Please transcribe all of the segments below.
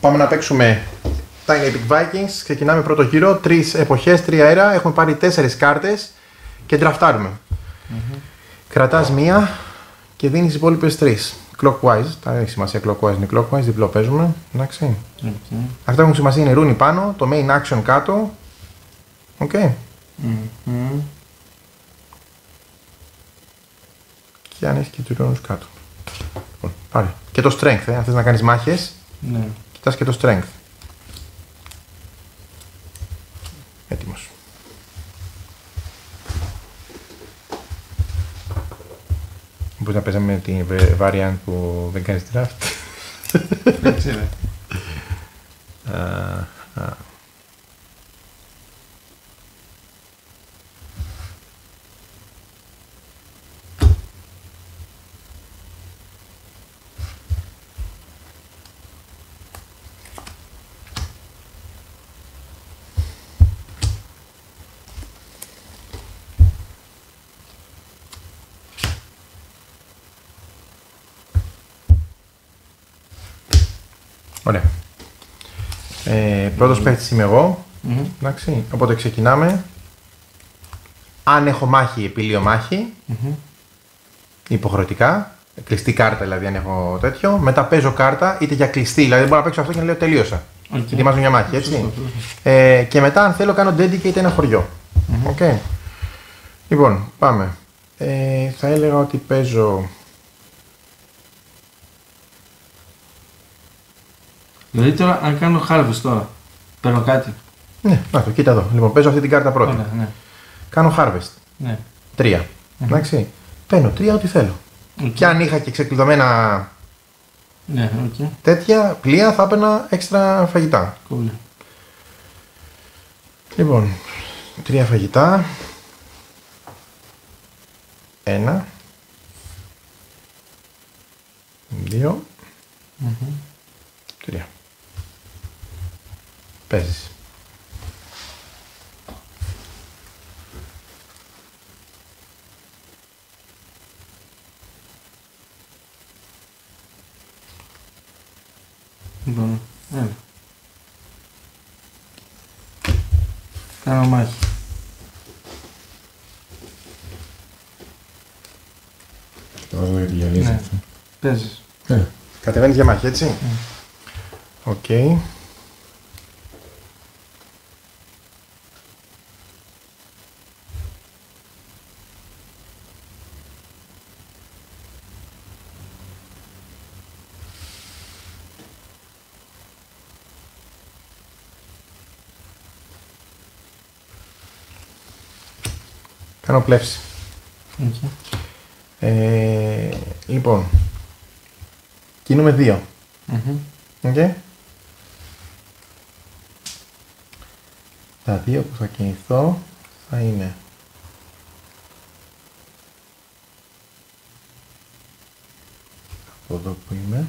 Πάμε να παίξουμε Tiny Epic Vikings. Ξεκινάμε πρώτο γύρο. Τρεις εποχές, τρία αέρα. Έχουμε πάρει 4 κάρτες και ντραφτάρουμε. Κρατάς μία και δίνεις υπόλοιπες 3. Clockwise. Τα έχει σημασία clockwise είναι clockwise. Διπλό παίζουμε. Εντάξει. Αυτά που έχουν σημασία είναι ρούνι πάνω, το main action κάτω. Οκ. Και αν έχει και του ρόνους κάτω. Πάλι. Και το strength, αν θες να κάνεις μάχες. Ναι. Κοιτάς και το strength. Έτοιμος. Μπορείς να παίζαμε με την variant που δεν κάνεις draft. Δεν ξέρω. Ωραία. Πρώτος παίχτης είμαι εγώ. Εντάξει. Οπότε ξεκινάμε. Αν έχω μάχη, επιλύω μάχη. Υποχρεωτικά. Κλειστή κάρτα δηλαδή, αν έχω τέτοιο. Μετά παίζω κάρτα, είτε για κλειστή. Δηλαδή μπορώ να παίξω αυτό και να λέω τελείωσα. Okay. Ετοιμάζω μια μάχη, έτσι. Και μετά, αν θέλω, κάνω dedicate ένα χωριό. Okay. Λοιπόν, πάμε. Θα έλεγα ότι παίζω. Δηλαδή τώρα, αν κάνω harvest τώρα, παίρνω κάτι. Ναι, να το κοίτα εδώ. Λοιπόν, παίζω αυτή την κάρτα πρώτη. Ωραία, ναι. Κάνω harvest. Ναι. 3. Εντάξει. Παίρνω 3 ό,τι θέλω. Okay. Και αν είχα και ξεκλειδωμένα ναι, okay. τέτοια πλοία, θα έπαιρνα έξτρα φαγητά. Cool. Λοιπόν, 3 φαγητά. 1. 2. 3. Παίζεις. Λοιπόν, έλα. Κάνω μάχη. Τώρα δεν τη γυαλίζει αυτό. Παίζεις. Κατεβαίνεις για μάχη, έτσι. Οκ. Κάνω πλεύση. Okay. Λοιπόν, κινούμε 2. Okay. Τα 2 που θα κινηθώ θα είναι από εδώ που είμαι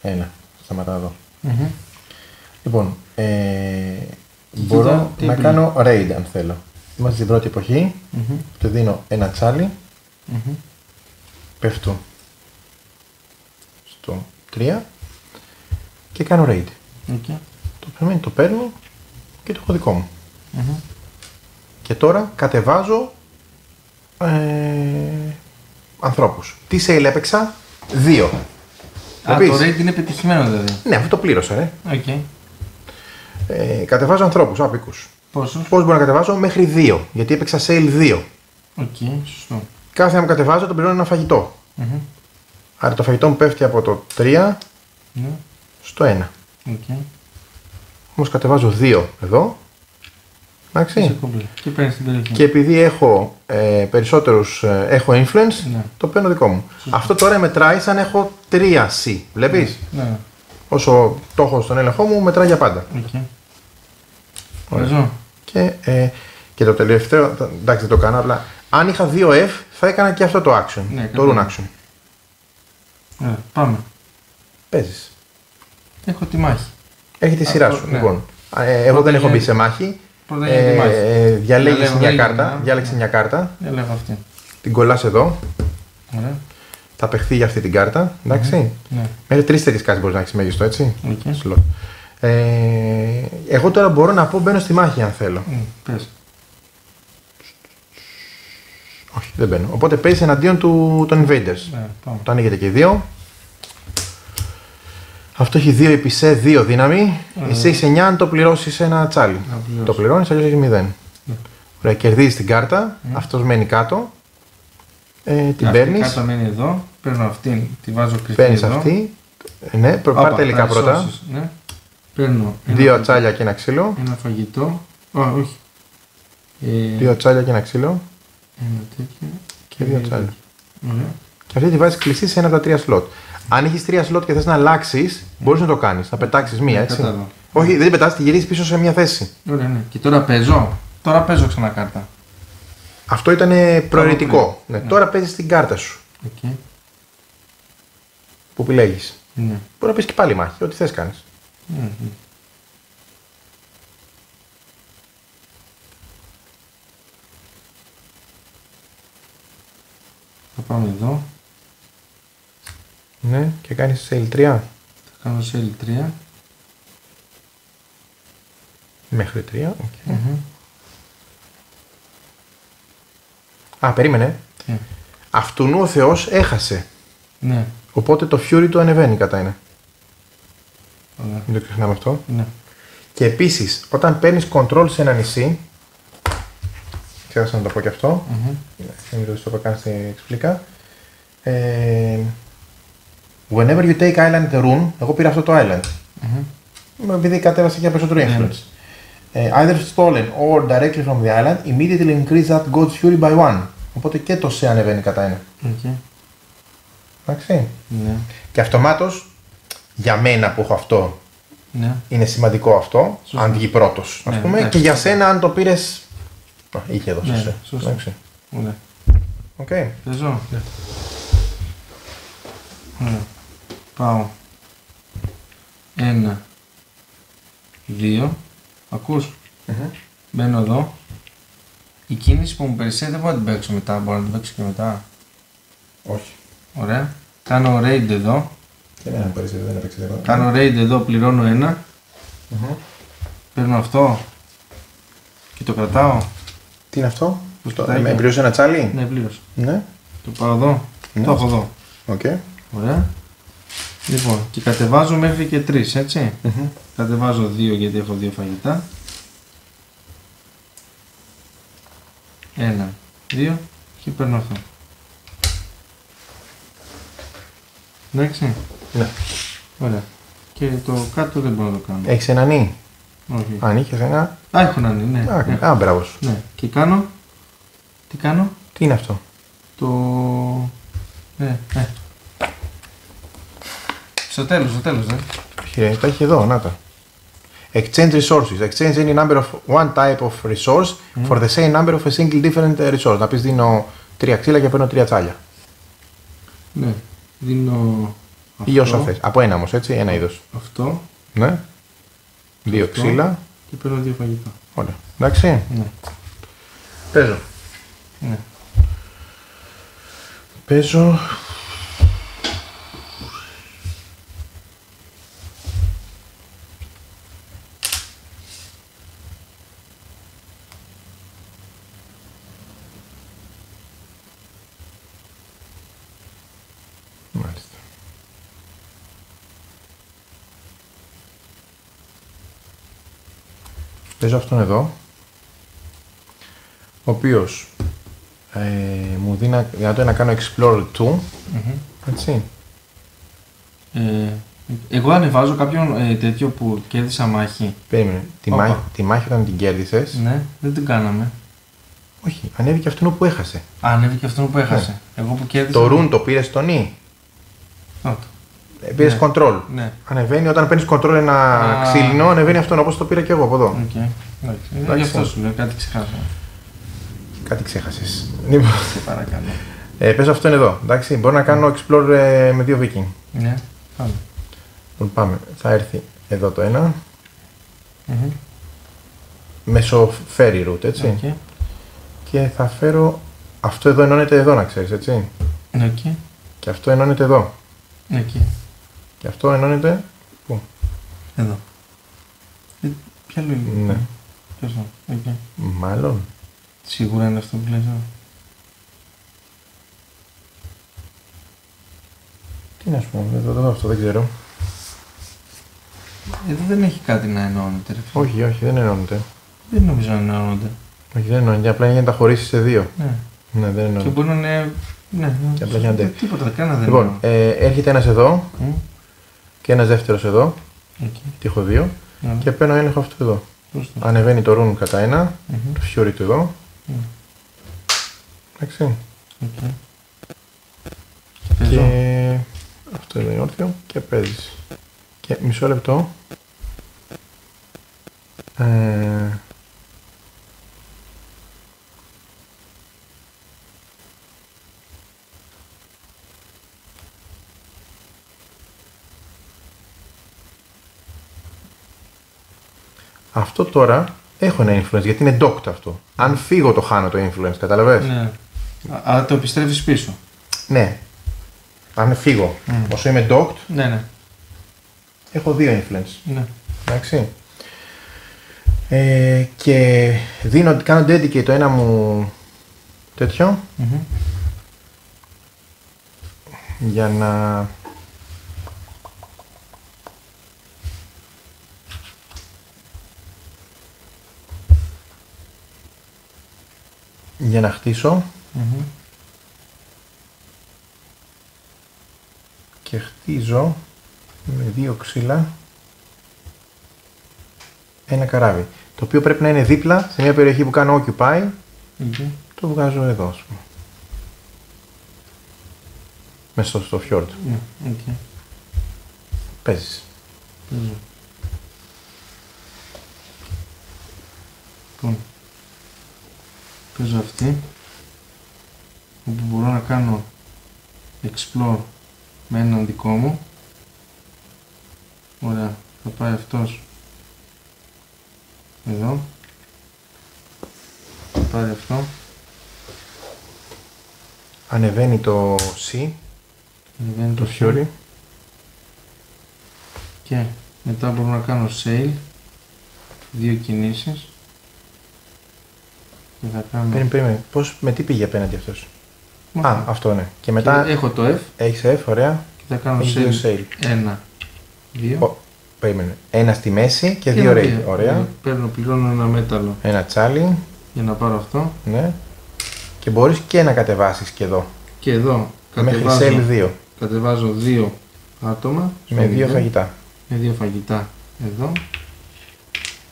ένα, σταματάω εδώ. Λοιπόν, μπορώ να κάνω raid αν θέλω. Είμαστε στην πρώτη εποχή, του δίνω ένα τσάλι, πέφτω στο 3 και κάνω raid. Okay. Το περμένει, το παίρνω και το έχω δικό μου. Και τώρα κατεβάζω ανθρώπους. Τι sale έπαιξα, 2. Α, το raid είναι πετυχημένο δηλαδή. Ναι, αυτό το πλήρωσα ρε. Okay. Κατεβάζω ανθρώπους, άπικους. Πόσους? Πώς μπορώ να κατεβάζω, μέχρι 2, γιατί έπαιξα sale 2. Οκ, σωστό. Κάθε να μου κατεβάζω, τον πληρώνω ένα φαγητό. Άρα το φαγητό μου πέφτει από το 3 στο 1. Όμως κατεβάζω 2 εδώ. Εντάξει. Και επειδή έχω περισσότερους, έχω influence, το παίρνω δικό μου. Σωστό. Αυτό τώρα μετράει σαν έχω 3C, βλέπεις. Όσο το έχω στον έλεγχό μου, μετράει για πάντα. Ωραία. Και το τελευταίο, εντάξει δεν το κάνω, αλλά αν είχα 2F θα έκανα και αυτό το action, το run action. Πάμε. Παίζεις. Έχω τη μάχη. Έχει τη σειρά σου, λοιπόν. Εγώ δεν έχω μπει σε μάχη. Διαλέγεις μια κάρτα, διάλεξε μια κάρτα. Την κολλάς εδώ. θα παιχθεί για αυτή την κάρτα. Εντάξει. Ναι. Μέχρι τρεις τέτοιες κάρτες μπορεί να έχει μέγιστο, έτσι. Okay. Εγώ τώρα μπορώ να πω μπαίνω στη μάχη αν θέλω. Πες. Όχι, δεν μπαίνω. Οπότε παίζει εναντίον των Invaders. Το ανοίγεται και οι δύο. Αυτό έχει 2 επί σε 2 δύναμη. Εσύ έχει 9 αν το πληρώσει ένα τσάλι. Το πληρώνει, αλλιώ έχει 0. Ωραία, κερδίζει την κάρτα. Αυτό μένει κάτω. Την παίρνει. Κάτω μένει εδώ. Παίρνω αυτήν, τη βάζω κρυφή. Παίρνει αυτή. Ναι, πάρε τελικά πρώτα. Παίρνω 2 τσάλια και ένα ξύλο. Ένα φαγητό. Όχι. 2 τσάλια και ένα ξύλο. Ένα τέτοιο. Και 2 τσάλια. Και αυτή τη βάζει κλειστή σε ένα από τα 3 σλότ. Αν έχει 3 σλότ και θες να αλλάξει, μπορεί να το κάνει. Να πετάξει μία, έτσι. Όχι, δεν την πετά, τη γυρίζει πίσω σε μία θέση. Ωραία, ναι. Και τώρα παίζω. Τώρα παίζω ξανά κάρτα. Αυτό ήταν προαιρετικό. Ναι. Τώρα παίζει την κάρτα σου. Okay. Που επιλέγει. Ναι. Μπορεί να πει και πάλι μάχη, ό,τι θες κάνει. Mm-hmm. Θα πάμε εδώ. Ναι, και κάνεις sale 3. Θα κάνω sale 3. Μέχρι 3, οκ. Okay. Α, περίμενε. Αυτουνού ο Θεός έχασε. Ναι. Οπότε το Fury του ανεβαίνει κατά ένα. Ναι. Μην το ξεχνάμε αυτό. Ναι. Και επίσης, όταν παίρνεις control σε ένα νησί, ξέχασα να το πω και αυτό, δεν το είπα καν στην εξπλήκα. Whenever you take island rune, εγώ πήρα αυτό το island. Επειδή κατέβασε και περισσότερο influence. Either stolen or directly from the island, immediately increase that god's fury by 1. Οπότε και το σε ανεβαίνει κατά ένα. Εντάξει. Και αυτομάτως, για μένα που έχω αυτό, είναι σημαντικό αυτό, αν βγει πρώτος, ας πούμε. Και για σένα, αν το πήρες, είχε εδώ σε. Εντάξει. Οκ. Παίζω. Πάω 1, 2, ακούς, μπαίνω εδώ. Η κίνηση που μου περισσεύει δεν μπορώ να την παίξω μετά, μπορώ να την παίξω και μετά. Όχι. Ωραία, κάνω raid εδώ. Και δεν περισσεύει, δεν παίξω τίποτα. Κάνω raid εδώ, πληρώνω 1. Παίρνω αυτό και το κρατάω. Τι είναι αυτό, με πλήρωσε ένα τσάλι. Ναι, πλήρωσε. Το πάω εδώ, το έχω εδώ. Ωραία. Λοιπόν, και κατεβάζω μέχρι και 3, έτσι. Κατεβάζω 2 γιατί έχω 2 φαγητά. 1, 2 και παίρνω αυτό. Εντάξει. Ναι. Ωραία. Και το κάτω δεν μπορώ να το κάνω. Έχεις ένα νι. Όχι. Αν είχες ένα... Α, έχω ένα νι, ναι. Α, μπράβο σου. Ναι. Και κάνω... Τι κάνω. Τι είναι αυτό. Το... Ναι. Στο τέλος, δε. Τα έχει εδώ, να τα. Exchange resources. Exchange any number of one type of resource for the same number of a single different resource. Να πεις δίνω 3 ξύλα και παίρνω 3 τσάλια. Ναι, δίνω αυτό. Ή όσα θες. Από ένα όμως, έτσι, ένα είδος. Αυτό. Ναι. 2 ξύλα. Και παίρνω 2 φαγητά. Ωραία. Εντάξει. Ναι. Παίζω. Ναι. Παίζω... Παίζω αυτόν εδώ, ο οποίος μου δίνει δυνατότητα να κάνω explore 2, έτσι. Εγώ ανεβάζω κάποιον τέτοιο που κέρδισα μάχη. Περίμενε, τη μάχη όταν την κέρδισες... Ναι, δεν την κάναμε. Όχι, ανέβηκε αυτόν που έχασε. Ανέβηκε αυτόν που έχασε. Ναι. Εγώ που κέρδισα... Το rune το πήρες στο νι. Πήρες control. Ναι. Ανεβαίνει, όταν παίρνεις control ένα ξύλινο, ανεβαίνει αυτόν όπως το πήρα και εγώ από εδώ. Okay. Γι' αυτό σου λέω, κάτι ξεχάσα. Κάτι ξέχασες. Σε παρακαλώ. Πες αυτόν εδώ, εντάξει. Μπορώ να κάνω explore με 2 Viking. Ναι, πάμε. Λοιπόν, πάμε. Θα έρθει εδώ το ένα. Μέσω ferry route, έτσι. Okay. Και θα φέρω... Αυτό εδώ ενώνεται εδώ, να ξέρεις, έτσι. Okay. Και αυτό ενώνεται εδώ. Εκεί. Και αυτό ενώνεται πού? Εδώ. Ποια λέει? Ναι. Ποιος θα, εκεί. Μάλλον. Σίγουρα είναι αυτό που λες εδώ. Τι να σου πω, δεν το δω αυτό, δεν ξέρω. Εδώ δεν έχει κάτι να ενώνεται. Όχι, όχι, δεν ενώνεται. Δεν νομίζω να ενώνονται. Όχι, δεν ενώνεται. Απλά είναι να τα χωρίσει σε δύο. Ναι. Ναι, δεν ενώνεται. Και μπορεί να είναι. Ναι, και απλά γίνεται. Τίποτα, κανένα δεν. Λοιπόν, έρχεται ένας εδώ και ένας δεύτερος εδώ. Εκεί. Τύχω δύο. Και παίρνω έλεγχο αυτό εδώ. Προστά. Ανεβαίνει το ρούν κατά ένα. Το φιόρι του εδώ. Εντάξει. Okay. Και αυτό εδώ είναι όρθιο και παίζει. Και μισό λεπτό. Αυτό τώρα έχω ένα influence γιατί είναι docked αυτό. Αν φύγω το χάνω το influence, καταλαβες. Ναι. Αλλά το επιστρέφεις πίσω. Ναι. Αν φύγω, όσο είμαι docked, ναι, ναι, έχω δύο influence. Ναι. Εντάξει. Και δίνω, κάνω dedicate το ένα μου τέτοιο για να... για να χτίσω και χτίζω με δύο ξύλα ένα καράβι, το οποίο πρέπει να είναι δίπλα σε μια περιοχή που κάνω occupy. Το βγάζω εδώ, ας πούμε, μέσα στο fjord. Παίζεις. Παίζω αυτή, όπου μπορώ να κάνω explore με έναν δικό μου. Ωραία, θα πάει αυτός εδώ, θα πάρει αυτό. Ανεβαίνει το C, ανεβαίνει το φιόρι. Και μετά μπορώ να κάνω sail, δύο κινήσεις. Περίμενε, με τι πήγε απέναντι αυτός? Α, αυτό ναι. Και μετά και έχω το F. Έχεις F, ωραία. Και θα κάνω sail. Ένα, δύο. Περίμενε. Ένα στη μέση και δύο rail. Ωραία. Παίρνω, πληρώνω ένα μέταλλο. Ένα τσάλι. Για να πάρω αυτό. Ναι. Και μπορείς και να κατεβάσεις και εδώ. Και εδώ. Κατεβάζω, μέχρι sail 2. Κατεβάζω δύο άτομα. Με δύο φαγητά. Με δύο φαγητά εδώ.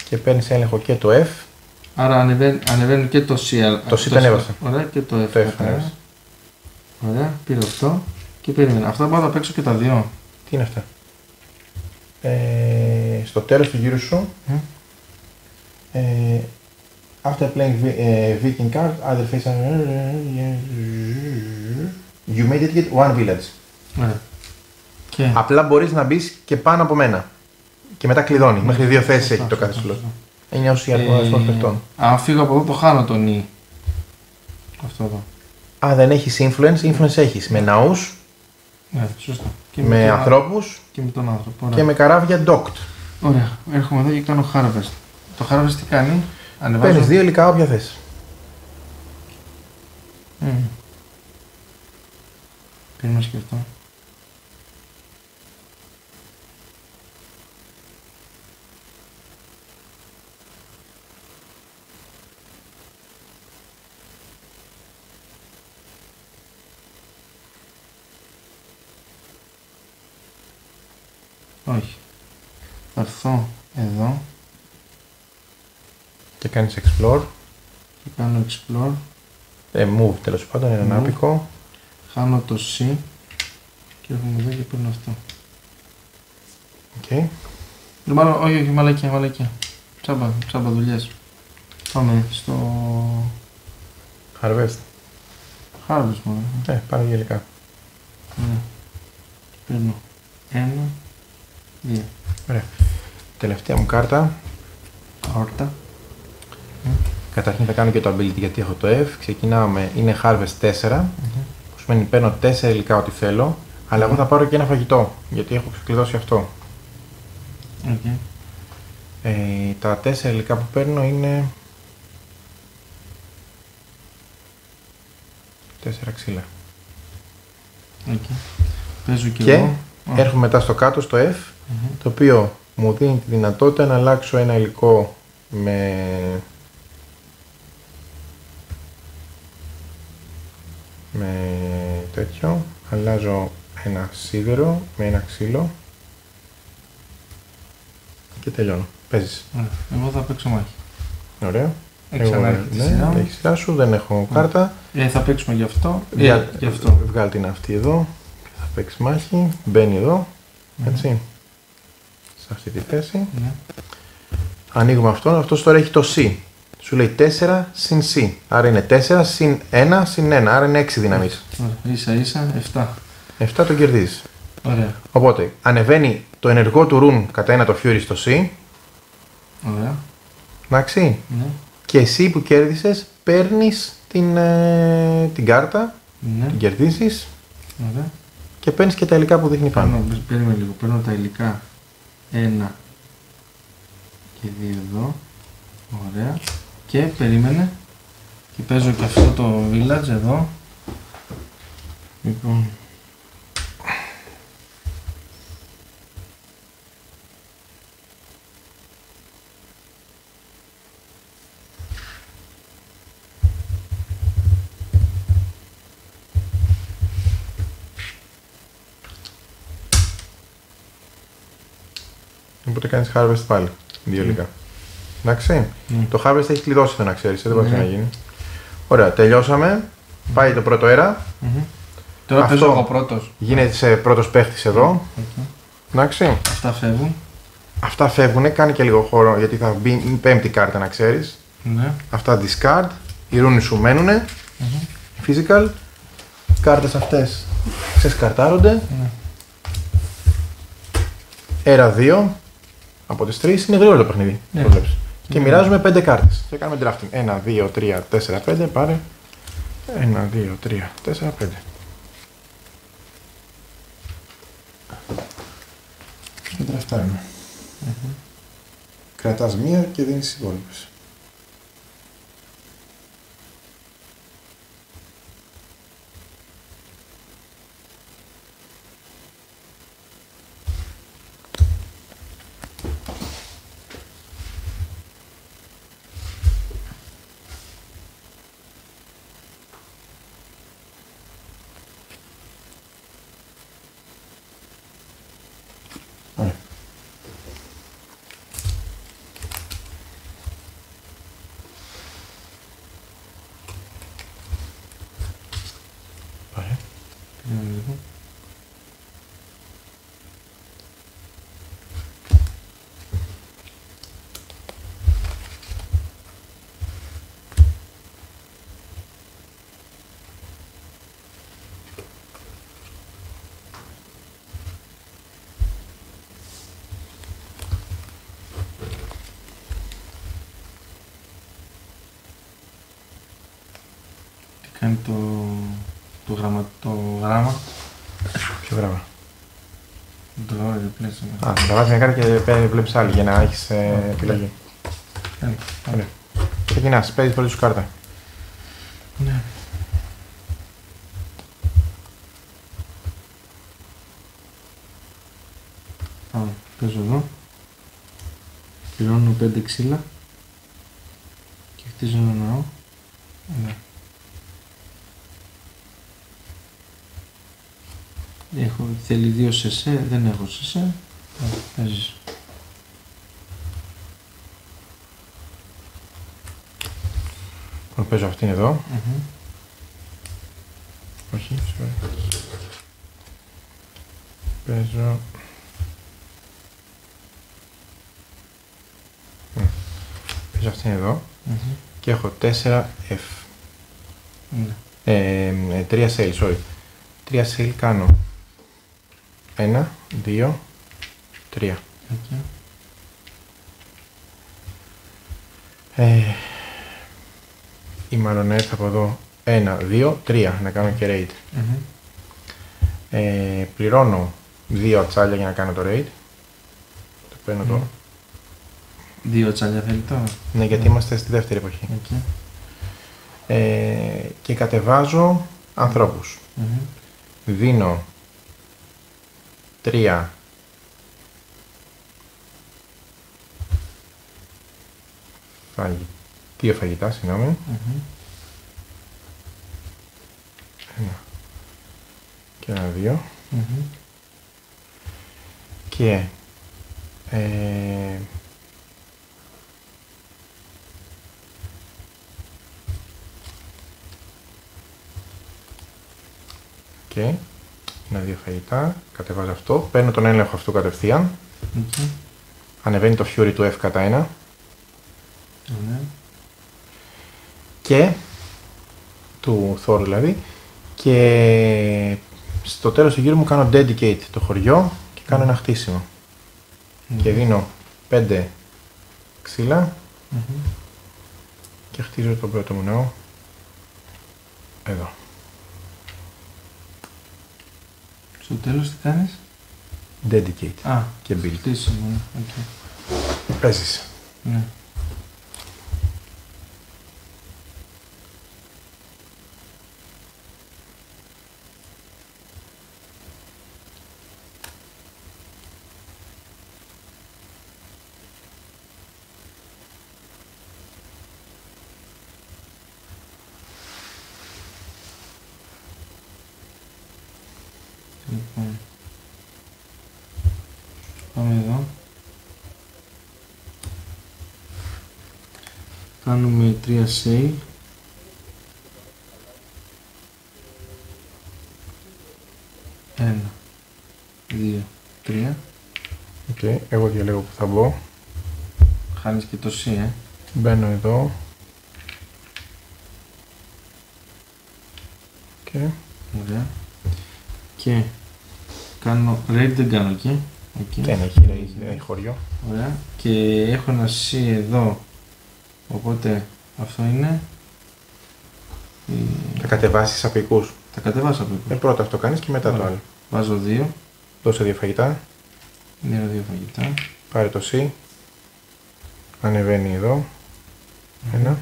Και παίρνεις έλεγχο και το F. Άρα ανεβαίνει και το C. Το C το ανέβασε. Ωραία, και το F. Το F ανέβασε. Ωραία, πήρε αυτό και περίμενα. Αυτά πάω να παίξω και τα δύο. Τι είναι αυτά? Στο τέλος του γύρου σου. After playing Viking card, other face you made it get one village. Okay. Απλά μπορείς να μπεις και πάνω από μένα. Και μετά κλειδώνει. Μέχρι δύο θέσεις έχει το κάθε σλότ. 9 ουσιαλμόνες των παιχτών. Αν φύγω από εδώ το χάνω τον νι. Αυτό εδώ. Α, δεν έχεις influence. Influence έχεις με ναούς. Ναι, σωστά. Και με ανθρώπους. Και με τον άνθρωπο. Ωραία. Και με καράβια docked. Ωραία. Έρχομαι εδώ και κάνω harvest. Το harvest τι κάνει? Ανεβάζω... Παίρνεις δύο υλικά όποια θες. Περίμενα σκεφτώ. Όχι. Θα έρθω εδώ. Και κάνεις explore. Και κάνω explore. Move τέλος πάντων, είναι ένα άπικο. Χάνω το C. Και έρχομαι εδώ και παίρνω αυτό. Οκ. Μάλλον, όχι, όχι, μαλακία, μαλακία. Τσάμπα δουλειές. Πάμε στο... Harvest. Harvest μόνο. Πάμε γελικά. Ναι. Παίρνω ένα. Yeah. Ωραία. Τελευταία μου κάρτα. Κάρτα. Καταρχήν θα κάνω και το ability γιατί έχω το F. Ξεκινάμε, είναι harvest 4. Όπως σημαίνει παίρνω 4 υλικά ό,τι θέλω, αλλά εγώ θα πάρω και ένα φαγητό, γιατί έχω ξεκλειδώσει αυτό. Okay. Τα 4 υλικά που παίρνω είναι 4 ξύλα. Okay. Παίζω και εγώ. Έρχομαι μετά στο κάτω, στο F, το οποίο μου δίνει τη δυνατότητα να αλλάξω ένα υλικό με τέτοιο. Αλλάζω ένα σίδερο με ένα ξύλο και τελειώνω. Παίζεις. Εγώ θα παίξω μάχη. Ωραία. Εξανάρχεται η σειρά. Έχει σειρά σου, δεν έχω κάρτα. Θα παίξουμε γι' αυτό. Βγάλ την αυτή εδώ. Θα παίξει μάχη. Μπαίνει εδώ. Έτσι. Σε αυτή τη θέση. Ανοίγουμε αυτόν. Αυτός τώρα έχει το C. Σου λέει 4 συν C. Άρα είναι 4 συν 1 συν 1. Άρα είναι 6 δυναμίες. Ίσα ίσα 7. 7 τον κερδίζεις. Ωραία. Οπότε ανεβαίνει το ενεργό του ρουν κατά ένα το Fury στο C. Ωραία. Εντάξει. Ναι. Και εσύ που κέρδισες παίρνεις την κάρτα. Ναι. Την κερδίζεις. Ωραία. Και παίρνεις και τα υλικά που δείχνει πάνω. Παίρνουμε λίγο. Παίρνω τα υλικά 1 και 2 εδώ. Ωραία. Και περίμενε. Και παίζω και αυτό το village εδώ. Λοιπόν. Οπότε κάνεις harvest πάλι. Δύο υλικά. Εντάξει. Το harvest έχει κλειδώσει εδώ να ξέρεις, δεν μπορεί να γίνει. Ωραία, τελειώσαμε. Πάει το πρώτο αέρα. Τώρα παίζω εγώ πρώτος. Γίνεται πρώτος παίχτης εδώ. Εντάξει. Αυτά φεύγουν. Αυτά φεύγουν, κάνει και λίγο χώρο γιατί θα μπει πέμπτη κάρτα να ξέρεις. Αυτά discard, οι ρούνοι σου μένουνε. Physical. Κάρτες αυτές ξεσκαρτάρονται. Αέρα 2 από τις 3 είναι γρήγορο το παιχνίδι. Και μοιράζουμε 5 κάρτες. Και κάνουμε drafting. 1, 2, 3, 4, 5. Πάρε. 1, 2, 3, 4, 5. Και δραφτάρουμε. Κρατάς μία και δίνεις τις υπόλοιπες. Κάνει το γράμμα. Ποιο γράμμα? Το γράμμα διπλές. Α, θα βάζει μια κάρτα και βλέπεις άλλη για να έχεις επιλογή. Ωραία. Ξεκινάς, παίζεις πρώτη σου κάρτα. Ναι. Πάμε, παίζω εδώ. Πληρώνω 5 ξύλα. Και χτίζω ένα ναό. Ναι. Θέλει 2 σεσέ, δεν έχω σεσέ. Παίζεις. Παίζω αυτήν εδώ. Όχι, sorry. Παίζω... Παίζω αυτήν εδώ. Και έχω 4F. 3 sale, sorry. 3 sale κάνω. 1, 2, 3. Η μαρονέτ από εδώ 1, 2, 3 να κάνω και raid. Πληρώνω 2 ατσάλια για να κάνω το raid. Το παίρνω τώρα. 2 ατσάλια θέλει τώρα. Ναι, γιατί είμαστε στη δεύτερη εποχή. Okay. Και κατεβάζω ανθρώπους. Δίνω 3 2 φαγητά, συγγνώμη. Ένα και ένα 2. Και ένα 2 φαγητά, κατεβάζω αυτό, παίρνω τον έλεγχο αυτού κατευθείαν. Ανεβαίνει το fury του F κατά 1. Και του Thor δηλαδή, και στο τέλος του γύρου μου κάνω dedicate το χωριό και κάνω ένα χτίσιμο και δίνω 5 ξύλα και χτίζω τον πρώτο μου νέο εδώ. Στο τέλος τι κάνεις? Dedicate και build. Χτίσιμο, παίζεις. Πάμε εδώ. Κάνουμε 3 save. Ένα, 2, 3. Οκ, εγώ διαλέγω που θα μπω. Χάνεις και το C, Μπαίνω εδώ. Ωραία. Και κάνω raid, δεν κάνω εκεί. Δεν έχει raid, χωριό. Ωραία. Και έχω ένα C εδώ. Οπότε αυτό είναι. Θα κατεβάσεις απικούς. Θα κατεβάσεις απικούς. Πρώτα αυτό κάνεις και μετά. Ωραία. Το άλλο. Βάζω 2. Δώσε 2 φαγητά. Δίνω 2 φαγητά. Πάρε το C. Ανεβαίνει εδώ. Ένα.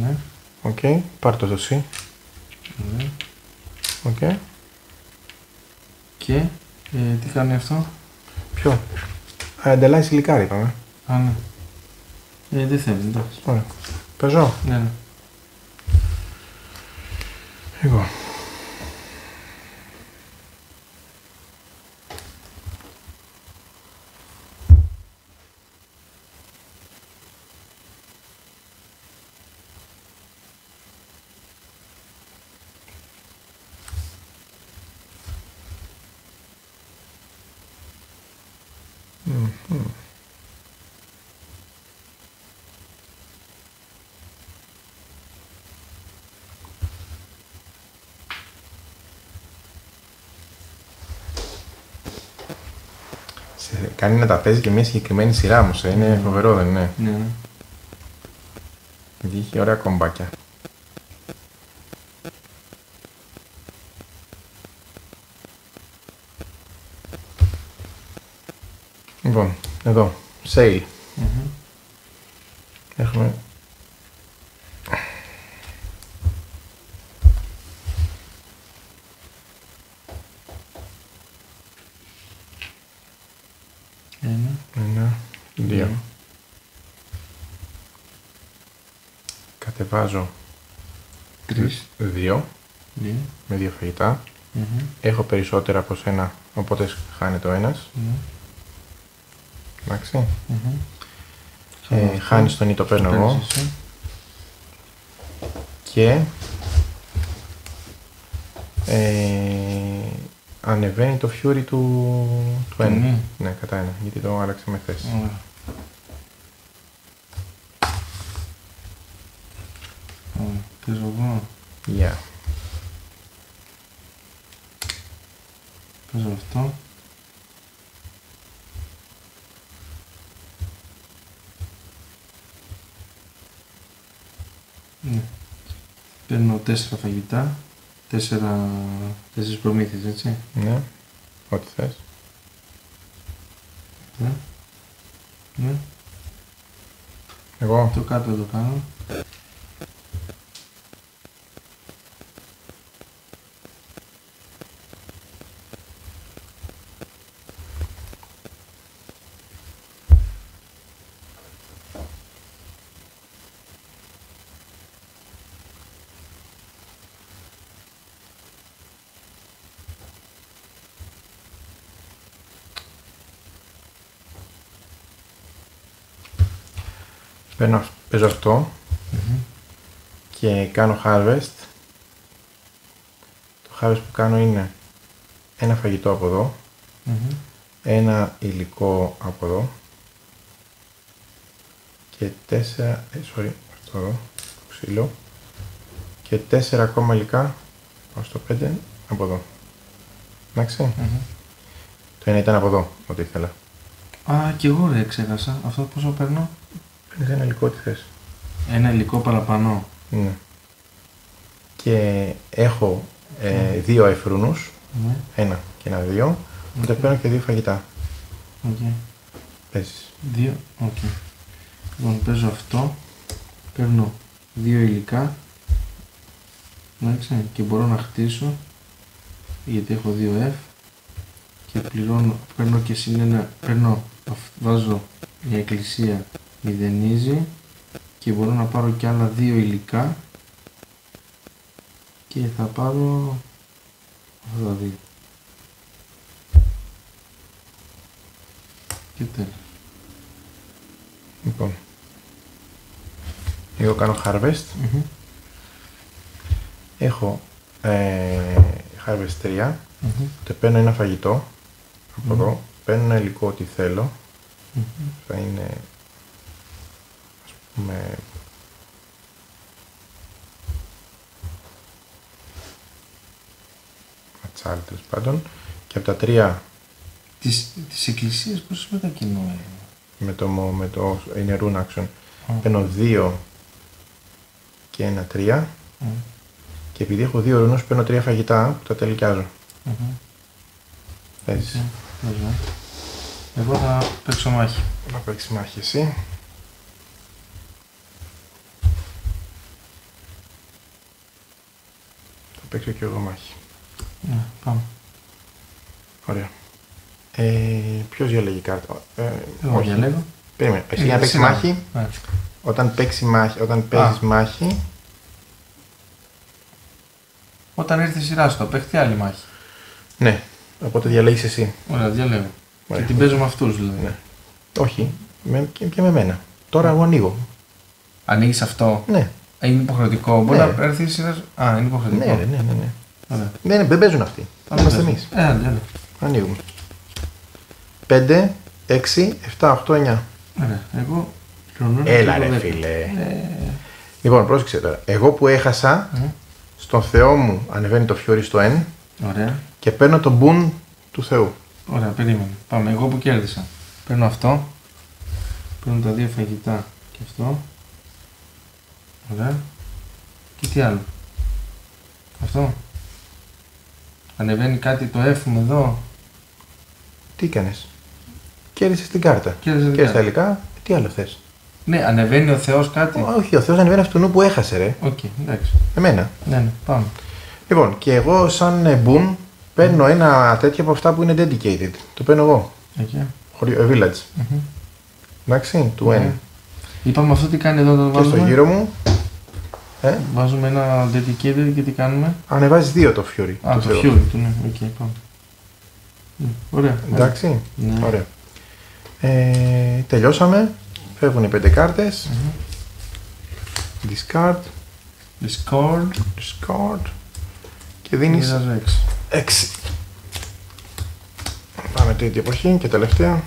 Ναι. Οκ. Πάρε το C. Ωραία. Οκ. Και τι κάνει αυτό? Ποιο? Ανταλλάσσει γλυκάρι, είπαμε. Α, ναι. Δεν θέλει, εντάξει. Ωραία. Παίζω. Ναι. Εγώ. Κάνει να τα παίζει και μια συγκεκριμένη σειρά μου, είναι φοβερό, δεν είναι? Ναι. Γιατί είχε ωραία κομπάκια. Λοιπόν, εδώ, sale. Έχουμε... Ένα, 2. Κατεβάζω 3, 2 με 2 φαγητά. Έχω περισσότερα από σένα, οπότε χάνεται ο ένας. Εντάξει. Χάνεις τον ή το παίρνω εγώ. Και ανεβαίνει το fury του 1. Ναι, κατά 1, γιατί το άλλαξε με θέση. Πες εγώ. Πες αυτό. Παίρνω 4 φαγητά, 4 προμήθειες, έτσι. Ναι, ό,τι θες. Ναι. Ναι. Εγώ. Το κάτω το κάνω. Παίζω αυτό και κάνω harvest. Το harvest που κάνω είναι ένα φαγητό από εδώ, ένα υλικό από εδώ και 4, αυτό εδώ, ξύλο, και 4 ακόμα υλικά, πάω στο 5, από εδώ. Εντάξει. Το ένα ήταν από εδώ, ό,τι ήθελα. Α, και εγώ δεν ξέχασα. Αυτό πόσο παίρνω? Παίρνεις ένα υλικό, τι θες. Ένα υλικό παραπάνω. Ναι. Και έχω 2 αϊφρούνους. Ναι. Ένα και ένα 2. Οπότε παίρνω και 2 φαγητά. Οκ. Παίζεις. 2, οκ. Λοιπόν, παίζω αυτό. Παίρνω 2 υλικά. Εντάξει, και μπορώ να χτίσω. Γιατί έχω 2 F. Και πληρώνω, παίρνω και συνένα, παίρνω, βάζω μια εκκλησία. Μηδενίζει και μπορώ να πάρω και άλλα 2 υλικά και θα πάρω αυτά τα 2 και τέλος. Λοιπόν, εγώ κάνω harvest. Έχω harvest 3. Το παίρνω ένα φαγητό από εδώ, παίρνω ένα υλικό ό,τι θέλω, θα είναι με ματσάλι, τέλος πάντων, και από τα 3 τις εκκλησίες πώς μετακινούμε με το είναι rune action. Παίρνω 2 και ένα 3 και επειδή έχω 2 ρούνες παίρνω 3 φαγητά που τα τελικιάζω. Παίζεις. Εγώ θα παίξω μάχη. Θα παίξεις μάχη εσύ. Παίξω και εγώ μάχη. Ναι, πάμε. Ωραία. Ποιος διαλέγει κάρτα? Εγώ διαλέγω. Περίμενε. Εσύ για να παίξεις μάχη, όταν παίξεις μάχη, όταν έρθει η σειρά σου, θα παίχνει άλλη μάχη. Ναι, οπότε διαλέγεις εσύ. Ωραία, διαλέγω. Και την παίζω με αυτούς, δηλαδή. Ναι. Όχι, και με μένα. Τώρα εγώ ανοίγω. Ανοίγεις αυτό. Ναι. Είναι υποχρεωτικό. Μπορεί να έρθει η σειρά. Α, είναι υποχρεωτικό. Ναι. Δεν παίζουν αυτοί. Είμαστε εμείς. Ανοίγουμε. 5, 6, 7, 8, 9. Εγώ. Έλα ρε φίλε. Λοιπόν, πρόσεξε τώρα. Εγώ που έχασα, στον Θεό μου ανεβαίνει το φιόρι στο 1 και παίρνω τον μπουν του Θεού. Ωραία, περίμενε. Πάμε. Εγώ που κέρδισα. Παίρνω αυτό. Παίρνω τα 2 φαγητά και αυτό. Ωραία. Και τι άλλο? Αυτό. Ανεβαίνει κάτι το F μου εδώ. Τι έκανες? Κέρδισες την κάρτα. Κέρδισες τα υλικά. Τι άλλο θες? Ναι, ανεβαίνει ο Θεός κάτι. Όχι, ο Θεός ανεβαίνει αυτού του νου που έχασε ρε. Οκ, εντάξει. Εμένα. Ναι, πάμε. Λοιπόν, και εγώ σαν boom παίρνω ένα τέτοιο από αυτά που είναι dedicated. Το παίρνω εγώ. Village. Εντάξει, του N. Είπαμε αυτό τι κάνει εδώ, το βάζουμε. Και στο γύρο μου. Βάζουμε ένα dedicated και τι κάνουμε. Ανεβάζει 2 το fury. Α, το fury του, ναι. Okay, πάμε. Ωραία. Εντάξει. Ναι. Ωραία. Τελειώσαμε. Φεύγουν οι 5 κάρτες. Discard. Και δίνεις 6. Πάμε τρίτη εποχή και τελευταία.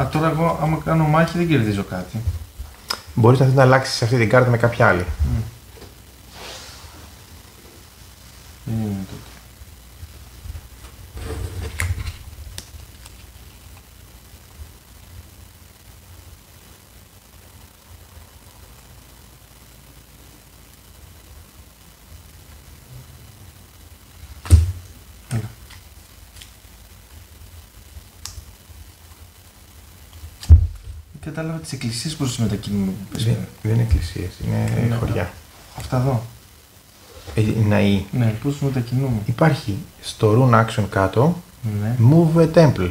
Α, τώρα εγώ άμα κάνω μάχη δεν κερδίζω κάτι. Μπορείς να αλλάξεις αυτή την κάρτα με κάποια άλλη. Δεν είναι τότε. Κατάλαβα τις εκκλησίες που μετακινούμε. Δεν είναι εκκλησίες, είναι χωριά. Αυτά εδώ. Ναοί. Ναι, πώς τους μετακινούμε. Υπάρχει στο Rune Action κάτω, ναι. Move a Temple.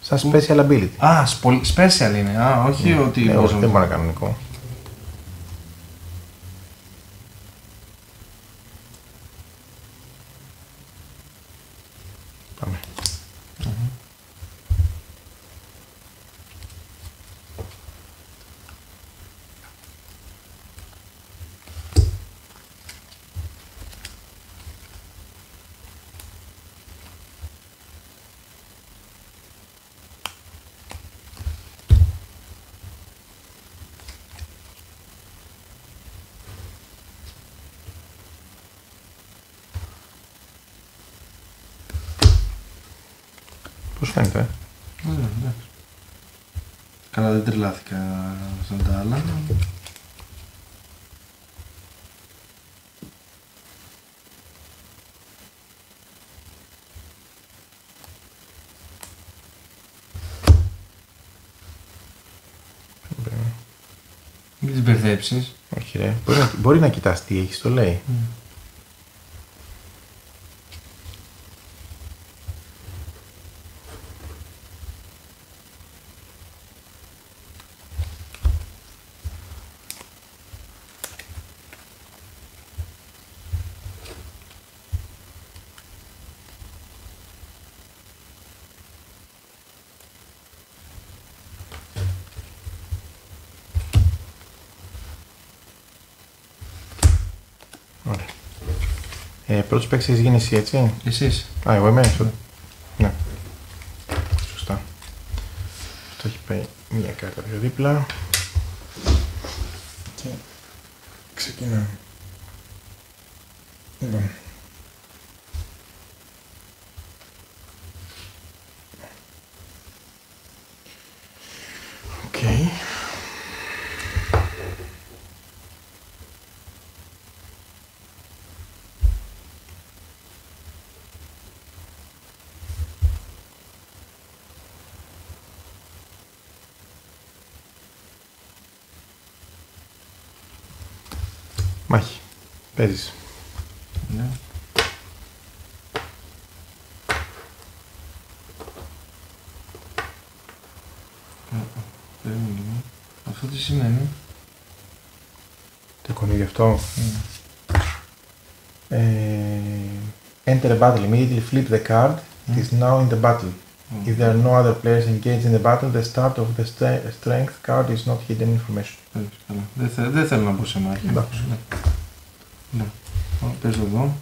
Σαν Special Ability. Α, Special είναι. Α, όχι ναι. Ότι... Ναι, όχι, δεν μπορεί να κανονικό. Πώς φαίνεται, ναι. Καλά, δεν τρελάθηκα σαν τα άλλα. Μην τις μπερδέψεις. Όχι ρε, μπορεί να κοιτάς τι έχεις, το λέει. Πρώτος παίξεις γίνει εσύ, έτσι. Εσείς. Α, εγώ είμαι. Ναι. Σωστά. Το έχει πάει μία κάρτα πιο δίπλα. Και ξεκινάμε. Λοιπόν. Μάχη. Παίζεις. Ναι. Αυτό τι σημαίνει. Το κονίδι αυτό. Enter battle. Immediately flip the card. It is now in the battle. If there are no other players engaged in the battle, the start of the strength card is not hidden information. Δεν θέλω να μπω σε μάχη. Ναι, παίζω εδώ.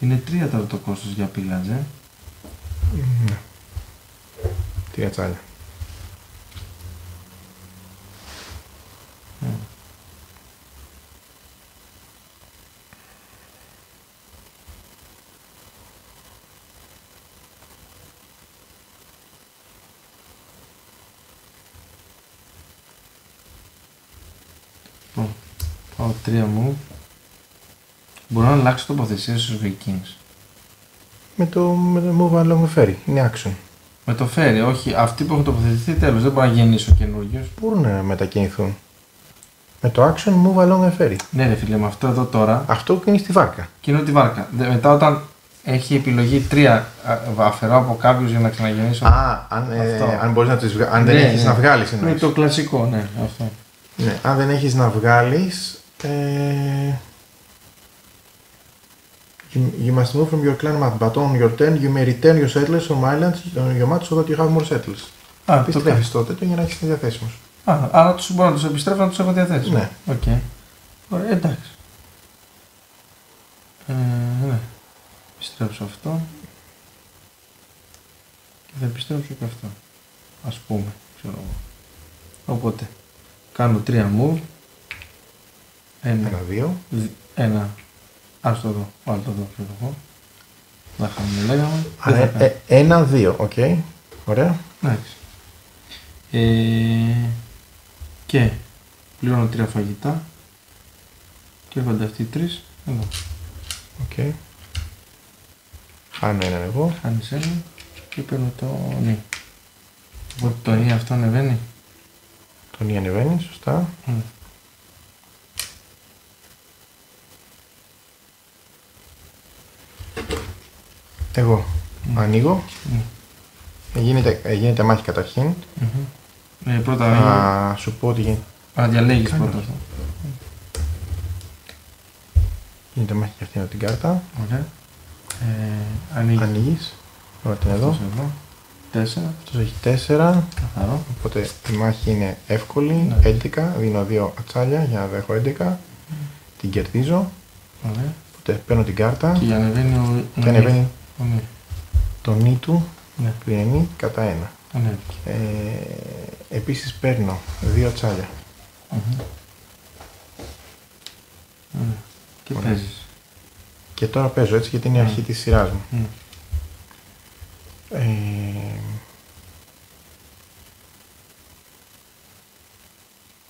Είναι 3 τώρα το κόστος για πίλαντζ, ε. Ναι. 3 τσάλια. Πάω 3 μου. Μπορώ να αλλάξω τοποθεσία στους Vikings. Με το move along με ferry. Είναι action. Με το ferry, όχι. Αυτοί που έχουν τοποθετηθεί τέλος. Δεν μπορώ να γεννήσω καινούργιους. Πού να μετακινηθούν. Με το action move along με ferry. Ναι ρε φίλε, με αυτό εδώ τώρα. Αυτό κινείς τη βάρκα. Κινώ τη βάρκα. Μετά όταν έχει επιλογή 3 αφαιρώ από κάποιους για να ξαναγεννήσω. Α, αν μπορείς να τους βγάλεις. Αν δεν έχεις να βγάλεις. Είναι το κλασικό, ναι. Αυτό. Ναι, αν δεν έχεις να βγάλεις, you must move from your clan map, but on your turn you may return your settlers from islands on your map so that you have more settlers. Α, επιστρέφεις τότε για να έχεις διαθέσιμους. Α, άρα μπορώ να τους επιστρέφω να τους έχω διαθέσιμους. Ναι. Οκ. Ωραία, εντάξει. Ναι. επιστρέψω αυτό και θα επιστρέψω και αυτό, ας πούμε, ξέρω εγώ. Οπότε κάνω 3 move, 1, 2, 1, ας το δω, πάλι το δω, ξέρω εγώ, να χαμηλέγαμε. 1, 2, οκ, ωραία. Εντάξει. Και πληρώνω 3 φαγητά και έρχονται αυτοί οι 3 εδώ. Okay. Χάνω έναν εγώ. Χάνεις έναν και παίρνω το νι. Οπότε το νι αυτό ανεβαίνει. Το νι ανεβαίνει, σωστά. Εγώ ανοίγω. Γίνεται μάχη καταρχήν. Πρώτα θα σου πω ότι γίνεται. Διαλέγεις πρώτα. Γίνεται μάχη και αυτή είναι την κάρτα. Ωραία. Ανοίγεις. Ωραία, την εδώ. Αυτός έχει 4. Καθαρό. Οπότε η μάχη είναι εύκολη. 11. Δίνω 2 ατσάλια για να δέχω 11. Την κερδίζω. Ωραία. Οπότε παίρνω την κάρτα. Και ανεβαίνει το νι του. Που είναι νι κατά 1. Επίσης παίρνω 2 τσάλια. Και παίζεις. Και τώρα παίζω έτσι γιατί είναι η αρχή της σειράς μου.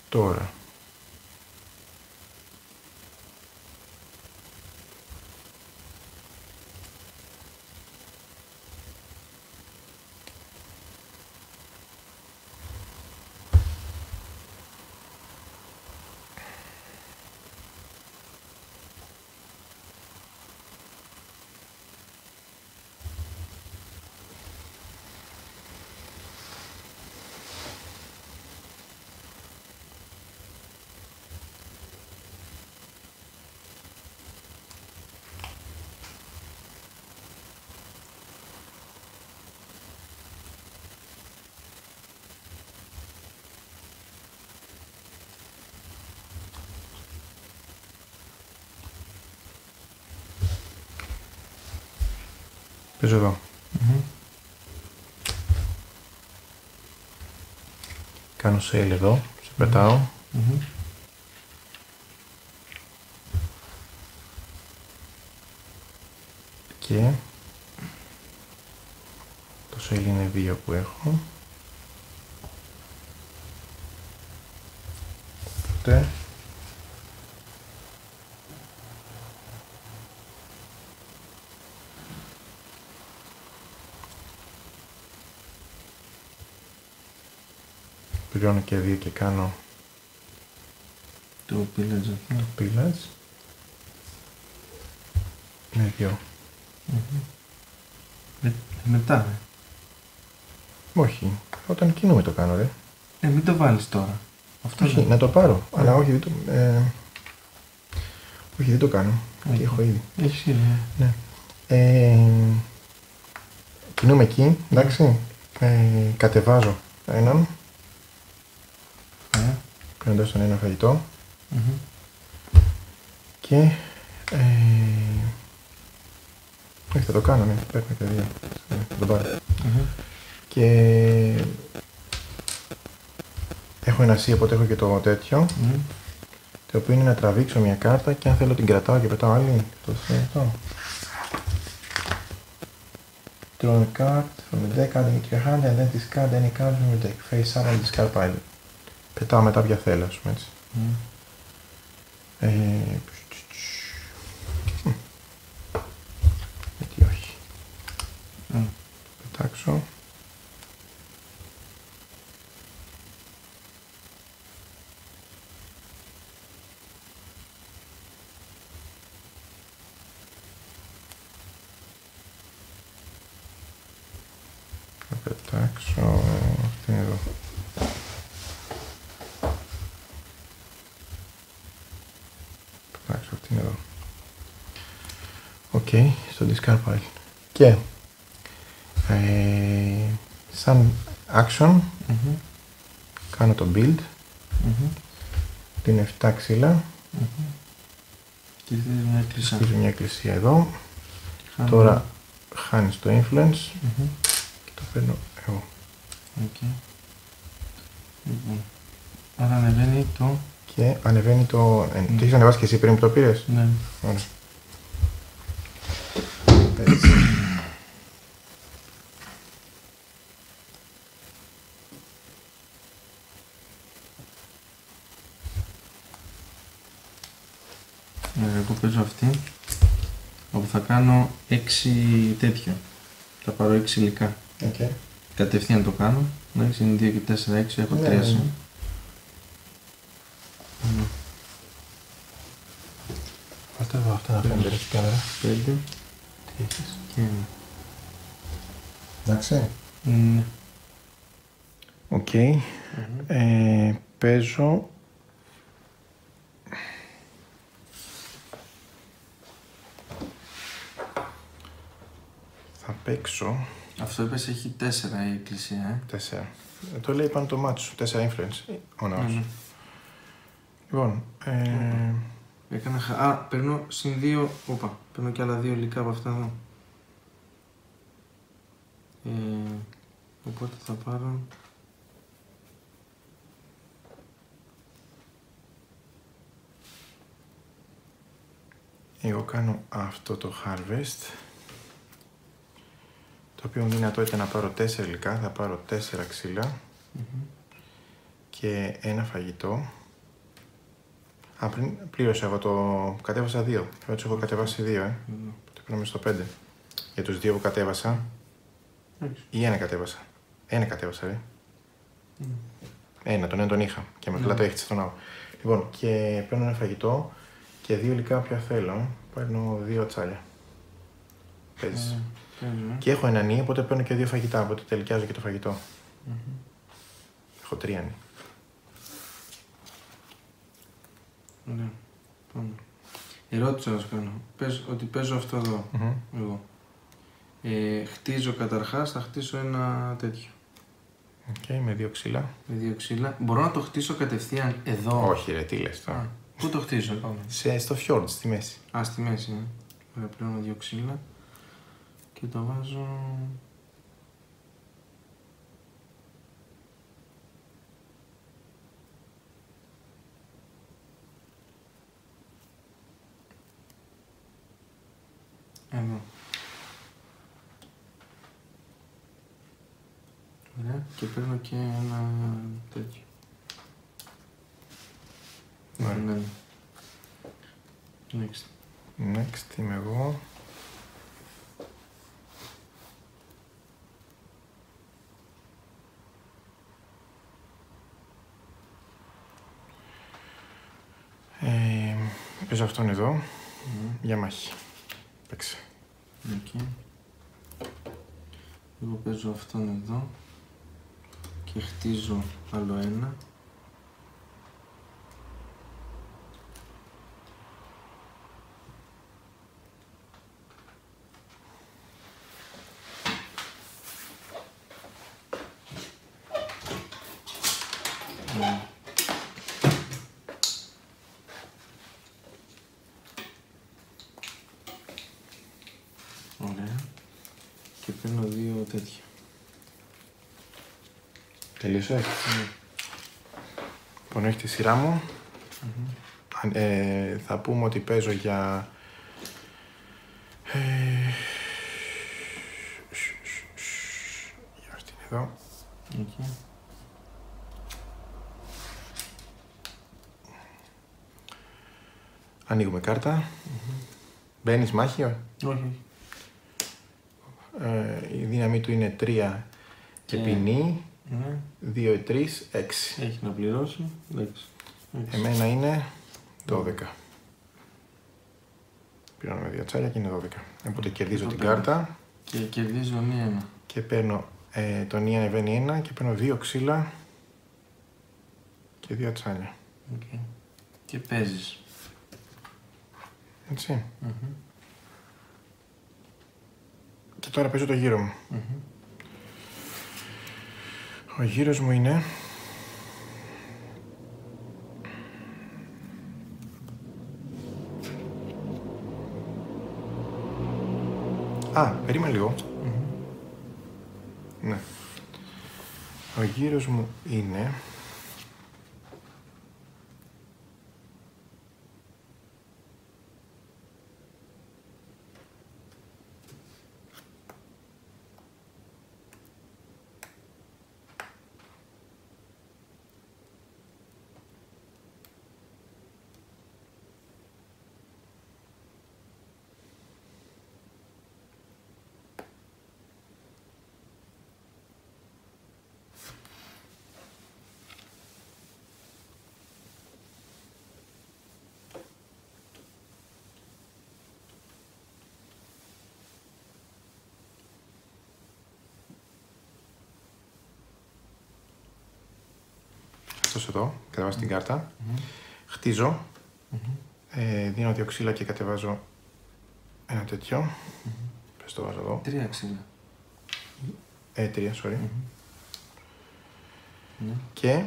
Τώρα. Παίζω εδώ. Κάνω sail εδώ, σε πετάω. Και το sail είναι 2 που έχω. Οπότε πληρώνω και 2 και κάνω το pillage. Ναι, 2. Μετά, όχι, όταν κινούμε το κάνω, ρε. Μην το βάλεις τώρα. Αυτό όχι, να το πάρω, αλλά όχι, δεν το, όχι, δεν το κάνω, γιατί έχω ήδη. Έχεις ήδη, ναι. Κινούμε εκεί, εντάξει, κατεβάζω έναν. Παίρνω στον ένα φαγητό και όχι, θα το κάνω, ναι, παίρνω και 2, θα το πάρω και έχω ένα C, οπότε έχω και το τέτοιο το οποίο είναι να τραβήξω μια κάρτα και αν θέλω την κρατάω και πετάω άλλη το θέλω draw a card from the deck, adding to your hand and then discard any card from your deck, face up and discard pile. Πετάω μετά πια θέλω, ας πούμε, έτσι. Γιατί όχι. Πετάξω. Θα πετάξω αυτήν εδώ. Οκ, στο discard pile. Και σαν action κάνω το build, την 7 ξύλα, χτίζω μια εκκλησία εδώ, Τώρα χάνεις το influence και το παίρνω εγώ. Okay. Λοιπόν, άρα ανεβαίνει το... Και ανεβαίνει το... Το έχεις ανεβάσει και εσύ πριν που το πήρες? Ναι. Ωραία. Έτσι. Εγώ παίζω αυτή, όπου θα κάνω 6 τέτοια, θα πάρω 6 υλικά. Okay. Κατευθείαν το κάνω, 6 είναι 2 και 4, 6, έχω 3. Ναι. Αυτά εδώ, αυτά να φαίνονται στην κάμερα. 5, τι έχεις και 1. Εντάξει. Ναι. Οκ, παίζω... Παίξω. Αυτό είπες έχει 4 η εκκλησία, 4. Το λέει πάνω το μάτι σου, 4 influence, ο ναός. Λοιπόν, έκανα α, παίρνω συν 2, όπα, παίρνω κι άλλα 2 υλικά από αυτά εδώ. Οπότε θα πάρω... Εγώ κάνω αυτό το harvest. Το οποίο μου δυνατό ήταν να πάρω 4 υλικά, θα πάρω 4 ξύλα και ένα φαγητό. Α, πριν πλήρωσα εγώ το... κατέβασα 2. Εγώ έχω κατεβάσει 2, το πήραμε στο 5. Για τους 2 που κατέβασα, ή ένα κατέβασα. Ένα κατέβασα, ρε. Τον έναν τον είχα και μετά το έχεις στον άλλο. Λοιπόν, και παίρνω ένα φαγητό και 2 υλικά πια θέλω. Παίρνω 2 τσάλια. Παίζεις. Και έχω ένα νι, οπότε παίρνω και 2 φαγητά, οπότε τελικιάζω και το φαγητό. Έχω 3 νι. Ωραία, πάμε. Ερώτηση να σου κάνω. Πες ότι παίζω αυτό εδώ, εγώ. Χτίζω καταρχάς, θα χτίσω ένα τέτοιο. Οκ, με 2 ξύλα. Με 2 ξύλα. Μπορώ να το χτίσω κατευθείαν εδώ? Όχι ρε, τι λες τώρα. Πού το χτίζω? Στο fjord, στη μέση. Α, στη μέση, ναι. Ωραία, πλέον 2 ξύλα. Και το βάζω... Εδώ. Ωραία, και παίρνω και ένα τέτοιο. Ωραία. Next. Next είμαι εγώ. Παίζω αυτόν εδώ, για μάχη. Παίξε. Okay. Εγώ παίζω αυτόν εδώ και χτίζω άλλο ένα. Και παίρνω 2 τέτοια. Τελείωσε. Λοιπόν, έχει τη σειρά μου. Θα πούμε ότι παίζω για... για αυτήν εδώ. Okay. Ανοίγουμε κάρτα. Μπαίνεις μάχη, όχι. Η δύναμή του είναι 3 και ποινή, 2, 3, 6. Έχει να πληρώσει, 6. Εμένα είναι 12. Πληρώνω 2 τσάρια και είναι 12. Οπότε κερδίζω την κάρτα. Και κερδίζω μία. Και παίρνω το νι ανεβαίνει ένα και παίρνω 2 ξύλα και 2 τσάρια. Okay. Και παίζεις. Έτσι. Και τώρα παίζω το γύρο μου. Ο γύρος μου είναι... Α, περίμενε λίγο. Ναι. Ο γύρος μου είναι... Εδώ, κατεβάζω την κάρτα, χτίζω, δίνω δύο ξύλα και κατεβάζω ένα τέτοιο, πες το βάζω εδώ. Τρία ξύλα. Τρία, sorry. Και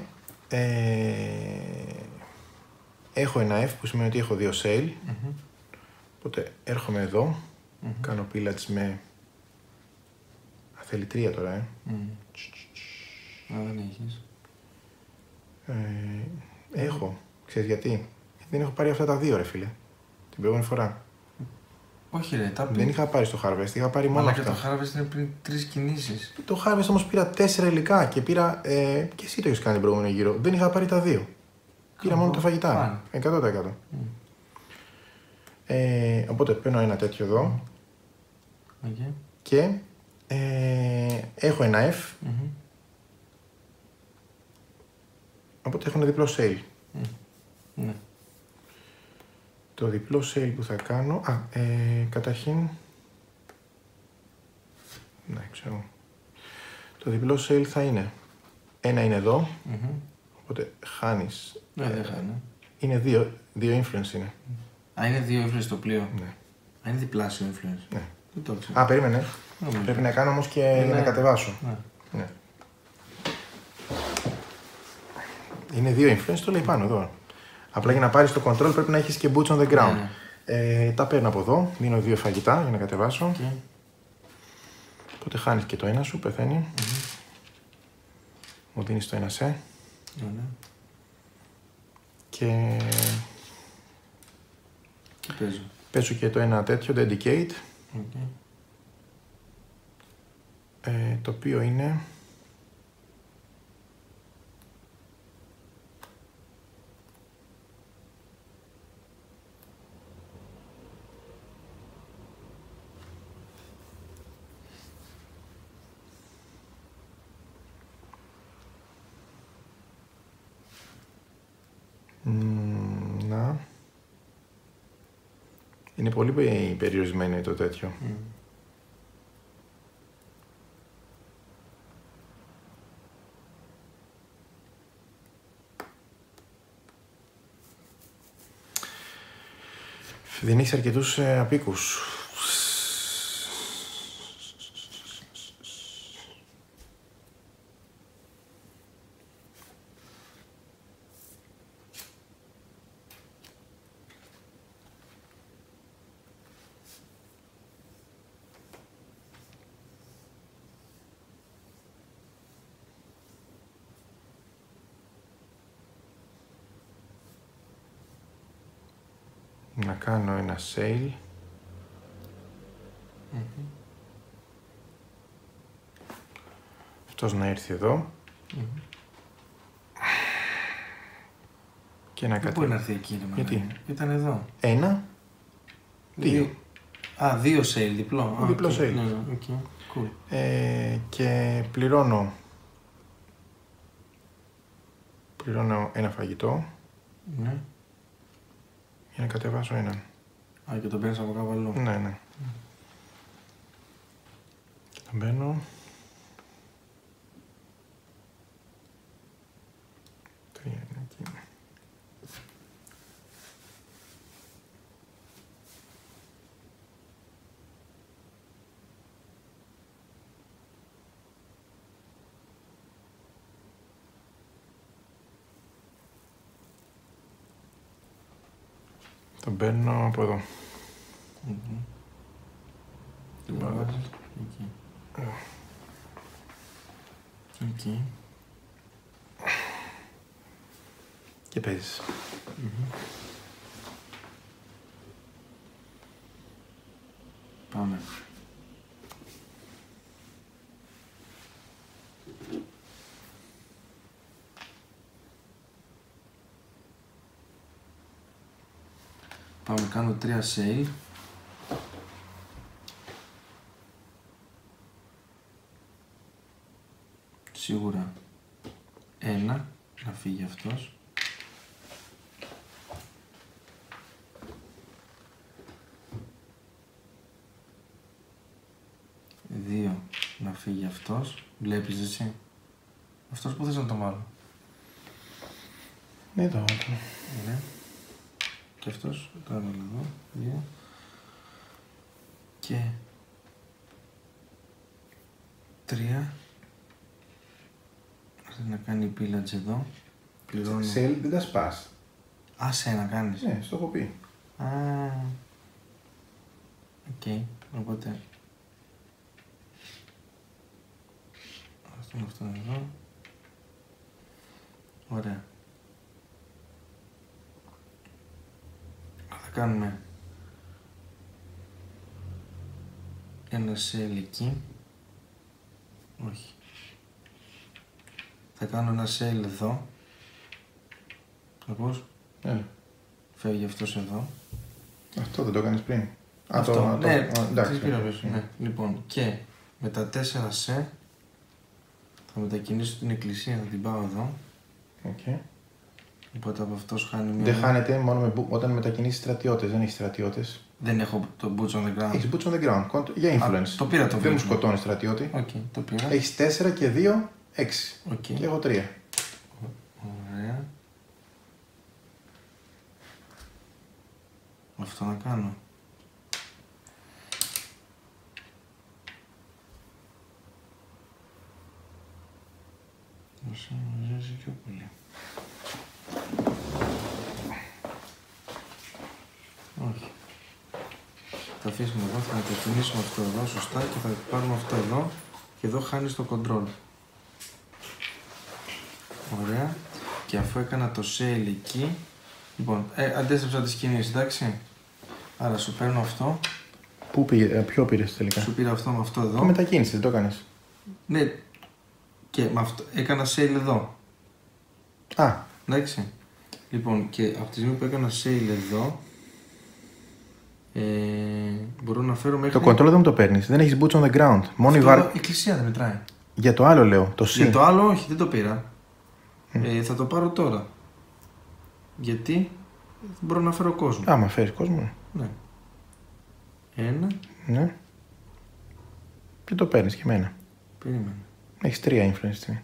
έχω ένα F που σημαίνει ότι έχω δύο sail, οπότε έρχομαι εδώ, κάνω pillage με, θέλει τρία τώρα, δεν έχεις. Έχω. Ξέρεις γιατί? Δεν έχω πάρει αυτά τα δύο, ρε φίλε. Την προηγούμενη φορά. Όχι, ρε. Τα δεν είχα πάρει στο harvest, είχα πάρει μόνο αυτά. Αλλά και το harvest είναι πριν 3 κινήσεις. Το harvest όμως πήρα 4 υλικά και πήρα. Και εσύ το έχεις κάνει την προηγούμενη γύρω. Δεν είχα πάρει τα δύο. Πήρα μόνο τα φαγητά. 100%. Οπότε παίρνω ένα τέτοιο εδώ. Και έχω ένα F. Οπότε έχω ένα διπλό sale. Ναι. Το διπλό sale που θα κάνω... καταρχήν... Ναι, ξέρω. Το διπλό sale θα είναι... Ένα είναι εδώ, οπότε χάνεις... Ναι, δεν χάνω. Είναι δύο influence είναι. Α, είναι δύο influence το πλοίο. Ναι. Α, είναι διπλάσιο influence. Ναι. Δεν το ξέρω. Α, περίμενε. Πρέπει να κάνω όμως και να κατεβάσω. Ναι. Είναι δύο influence, το λέει πάνω εδώ. Απλά για να πάρεις το control πρέπει να έχεις και boots on the ground. Τα παίρνω από εδώ, δίνω δύο φαγητά για να κατεβάσω. Οπότε χάνεις και το ένα σου, πεθαίνει. Μου δίνεις το ένα σε. Και... πέσω και το ένα τέτοιο, dedicate. Το οποίο είναι... Να. Είναι πολύ περιορισμένο το τέτοιο. Δεν έχεις αρκετούς απίκους. Να κάνω ένα sale. Αυτός να έρθει εδώ. Και να κατέβει. Πού να έρθει εκεί, γιατί ήταν εδώ. Ένα. Δύο. Α, δύο sale, διπλό. Διπλό sale. Okay. Cool. Και πληρώνω. Πληρώνω ένα φαγητό. Για να κατεβάσω έναν. Α, και τον παίρνεις από κάπου αλλού. Ναι. Και τον παίρνω. Τρία είναι εκεί. Τον παίρνω από εδώ. Okay. Και παίζεις. Πάμε. Πάμε, κάνω 3 save. Σίγουρα 1, να φύγει αυτός. Φύγει αυτός, βλέπεις εσύ. Αυτός που θες να τον βάλω. Ναι, το άκουσα. Ναι. Και αυτός, το έβαλα εδώ, δύο. Και... 3. Πρέπει να κάνει η pillage εδώ. Πληρώνω. Σελ δεν τα σπάς. Α, σε να κάνεις. Ναι, στο έχω πει. Α, οκ, οπότε... Αυτό εδώ. Ωραία. Θα κάνουμε ένα σελ εκεί. Όχι. Θα κάνω ένα σελ εδώ. Ακούς. Φεύγει αυτός εδώ. Αυτό δεν το κάνεις πριν. Αυτό. Ναι, εντάξει. Λοιπόν, και με τα 4 σε θα μετακινήσω την εκκλησία, θα την πάω εδώ. Okay. Οπότε από αυτός χάνει μία... Δεν χάνεται μόνο με όταν μετακινήσεις στρατιώτες, δεν έχεις στρατιώτες. Δεν έχω το boots on the ground. Έχεις boots on the ground, για influence. Α, το πήρα το boots. Δεν μου σκοτώνει στρατιώτη. Okay, το πήρα. Έχεις 4 και 2, 6. Okay. Και έχω 3. Ωραία. Αυτό να κάνω. Μας μαζίζει πιο πολύ. Όχι. Θα αφήσουμε εδώ, θα μετακινήσουμε αυτό εδώ σωστά και θα πάρουμε αυτό εδώ και εδώ χάνεις το control. Ωραία. Και αφού έκανα το sail εκεί, λοιπόν, αντέστρεψα τις κινήσεις, εντάξει. Άρα σου παίρνω αυτό. Πού πήγε, ποιο πήρες τελικά? Σου πήρα αυτό με αυτό εδώ. Το μετακίνησες, δεν το έκανες. Ναι. Και με αυτό έκανα sale εδώ. Α. Εντάξει. Λοιπόν, και από τη στιγμή που έκανα sale εδώ, μπορώ να φέρω μέχρι... Το control δεν μου το παίρνεις. Δεν έχεις boots on the ground. Μόνο η εκκλησία δεν μετράει. Για το άλλο λέω. Το C. Για το άλλο όχι, δεν το πήρα. Θα το πάρω τώρα. Γιατί μπορώ να φέρω κόσμο. Άμα φέρεις κόσμο. Ναι. Ένα. Ναι. Και το παίρνεις και εμένα. Περίμενε. Έχεις 3 influence.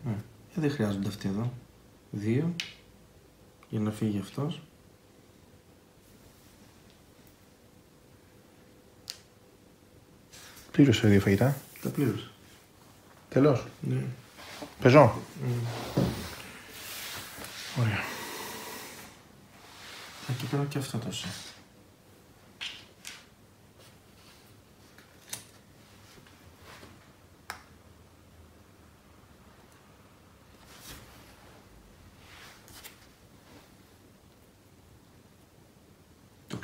Δεν χρειάζονται αυτοί εδώ. 2. Για να φύγει αυτός. Πλήρωσε 2 φαγητά. Τα πλήρωσε. Τελώς. Ναι. Πεζό. Ωραία. Θα κοιτάω και αυτό το σε.